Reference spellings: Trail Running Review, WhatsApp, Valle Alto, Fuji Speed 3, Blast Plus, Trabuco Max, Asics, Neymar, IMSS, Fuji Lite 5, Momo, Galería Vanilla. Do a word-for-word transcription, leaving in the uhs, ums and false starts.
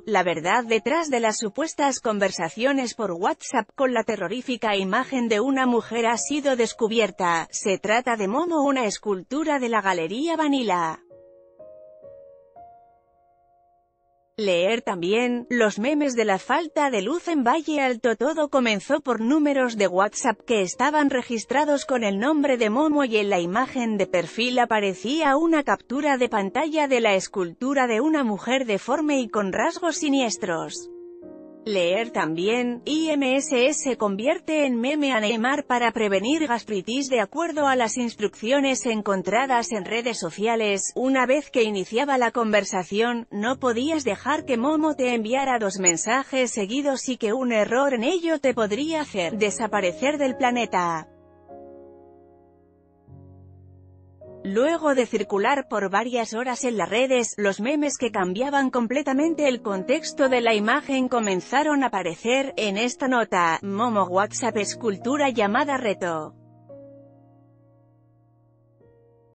Momo, la verdad detrás de las supuestas conversaciones por WhatsApp con la terrorífica imagen de una mujer ha sido descubierta. Se trata de Momo, una escultura de la Galería Vanilla. Leer también, los memes de la falta de luz en Valle Alto. Todo comenzó por números de WhatsApp que estaban registrados con el nombre de Momo y en la imagen de perfil aparecía una captura de pantalla de la escultura de una mujer deforme y con rasgos siniestros. Leer también, I M S S convierte en meme a Neymar para prevenir gastritis. De acuerdo a las instrucciones encontradas en redes sociales, una vez que iniciaba la conversación, no podías dejar que Momo te enviara dos mensajes seguidos y que un error en ello te podría hacer desaparecer del planeta. Luego de circular por varias horas en las redes, los memes que cambiaban completamente el contexto de la imagen comenzaron a aparecer. En esta nota, Momo WhatsApp escultura llamada reto.